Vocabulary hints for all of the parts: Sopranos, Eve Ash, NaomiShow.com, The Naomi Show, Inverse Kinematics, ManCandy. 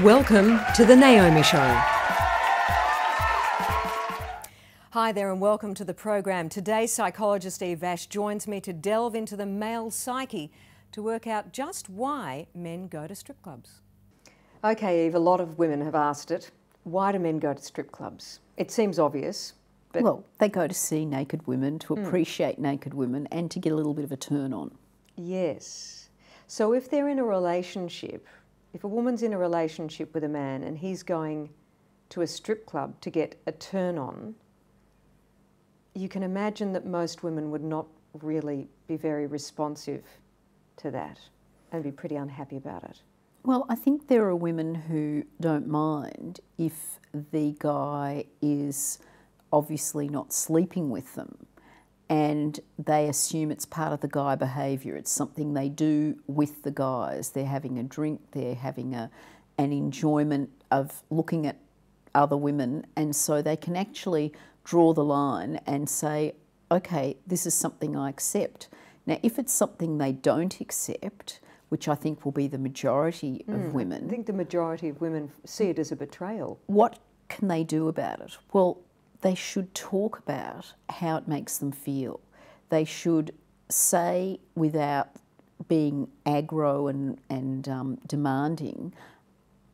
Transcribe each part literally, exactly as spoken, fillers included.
Welcome to The Naomi Show. Hi there and welcome to the program. Today, psychologist Eve Ash joins me to delve into the male psyche to work out just why men go to strip clubs. Okay, Eve, a lot of women have asked it. Why do men go to strip clubs? It seems obvious, but... Well, they go to see naked women, to appreciate mm. naked women and to get a little bit of a turn on. Yes. So if they're in a relationship, if a woman's in a relationship with a man and he's going to a strip club to get a turn on, you can imagine that most women would not really be very responsive to that and be pretty unhappy about it. Well, I think there are women who don't mind if the guy is obviously not sleeping with them, and they assume it's part of the guy behaviour. It's something they do with the guys. They're having a drink, they're having a, an enjoyment of looking at other women, and so they can actually draw the line and say, okay, this is something I accept. Now, if it's something they don't accept, which I think will be the majority of mm, women... I think the majority of women see it as a betrayal. What can they do about it? Well, they should talk about how it makes them feel. They should say, without being aggro and, and um, demanding,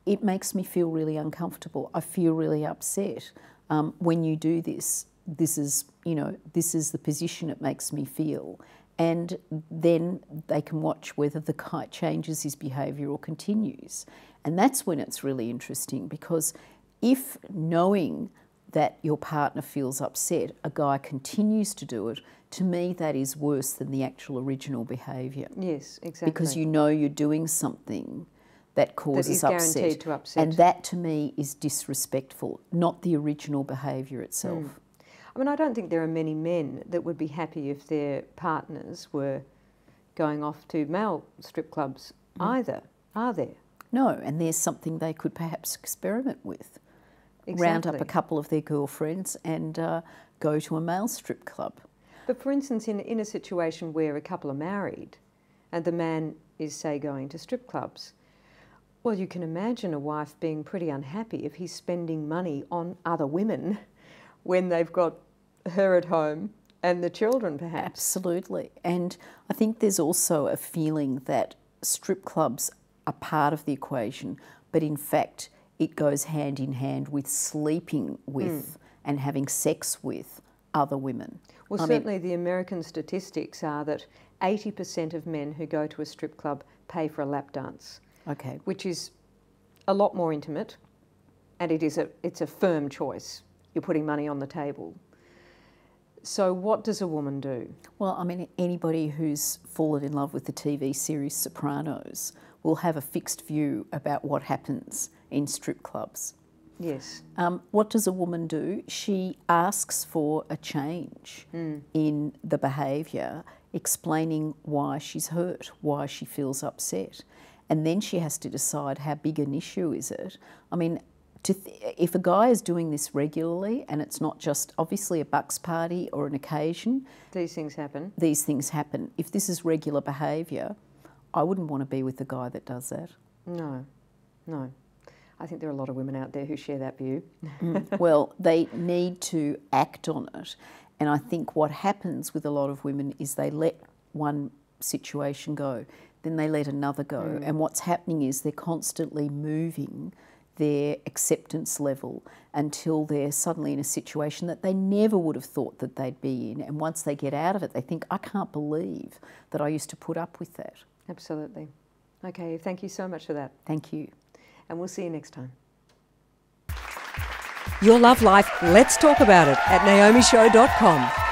it makes me feel really uncomfortable. I feel really upset um, when you do this. This is, you know, this is the position it makes me feel. And then they can watch whether the guy changes his behaviour or continues. And that's when it's really interesting, because if knowing that your partner feels upset, a guy continues to do it, to me that is worse than the actual original behaviour. Yes, exactly. Because you know you're doing something that causes upset. That is guaranteed to upset. And that to me is disrespectful, not the original behaviour itself. Mm. I mean, I don't think there are many men that would be happy if their partners were going off to male strip clubs mm. either, are there? No, and there's something they could perhaps experiment with. Exactly. Round up a couple of their girlfriends and uh, go to a male strip club. But for instance, in, in a situation where a couple are married and the man is, say, going to strip clubs, well, you can imagine a wife being pretty unhappy if he's spending money on other women when they've got her at home and the children, perhaps. Absolutely. And I think there's also a feeling that strip clubs are part of the equation, but in fact it goes hand in hand with sleeping with mm. and having sex with other women. Well, I certainly mean, the American statistics are that eighty percent of men who go to a strip club pay for a lap dance. Okay. Which is a lot more intimate, and it is a, it's a firm choice. You're putting money on the table. So what does a woman do? Well, I mean, anybody who's fallen in love with the T V series Sopranos will have a fixed view about what happens in strip clubs. Yes. Um, what does a woman do? She asks for a change mm. in the behaviour, explaining why she's hurt, why she feels upset. And then she has to decide, how big an issue is it? I mean, To th if a guy is doing this regularly, and it's not just obviously a bucks party or an occasion. These things happen. These things happen. If this is regular behaviour, I wouldn't want to be with a guy that does that. No, no. I think there are a lot of women out there who share that view. mm. Well, they need to act on it. And I think what happens with a lot of women is they let one situation go, then they let another go. Mm. And what's happening is they're constantly moving their acceptance level until they're suddenly in a situation that they never would have thought that they'd be in. And once they get out of it, they think, I can't believe that I used to put up with that. Absolutely. Okay, thank you so much for that. Thank you. And we'll see you next time. Your love life, let's talk about it at naomi show dot com.